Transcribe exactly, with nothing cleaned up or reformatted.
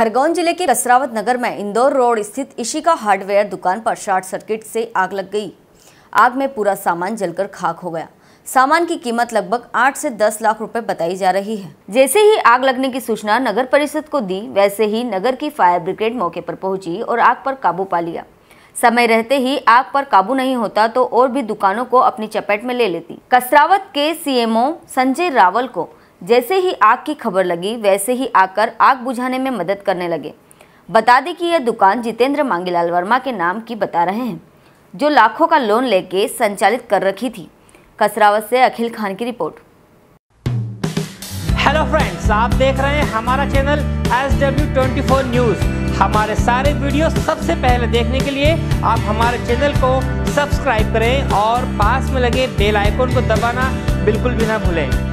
खरगोन जिले के कसरावद नगर में इंदौर रोड स्थित ईशिका हार्डवेयर दुकान पर शॉर्ट सर्किट से आग लग गई। आग में पूरा सामान जलकर खाक हो गया। सामान की कीमत लगभग आठ से दस लाख रुपए बताई जा रही है। जैसे ही आग लगने की सूचना नगर परिषद को दी, वैसे ही नगर की फायर ब्रिगेड मौके पर पहुंची और आग पर काबू पा लिया। समय रहते ही आग पर काबू नहीं होता तो और भी दुकानों को अपनी चपेट में ले लेती। कसरावद के सीएमओ संजय रावल को जैसे ही आग की खबर लगी, वैसे ही आकर आग बुझाने में मदद करने लगे। बता दें कि यह दुकान जितेंद्र मांगीलाल वर्मा के नाम की बता रहे हैं, जो लाखों का लोन लेके संचालित कर रखी थी। कसरावद से अखिल खान की रिपोर्ट। हेलो फ्रेंड्स, आप देख रहे हैं हमारा चैनल एस डब्ल्यू चौबीस न्यूज़। हमारे सारे वीडियो सबसे पहले देखने के लिए आप हमारे चैनल को सब्सक्राइब करें और पास में लगे बेल आइकन को दबाना बिल्कुल भी ना भूलें।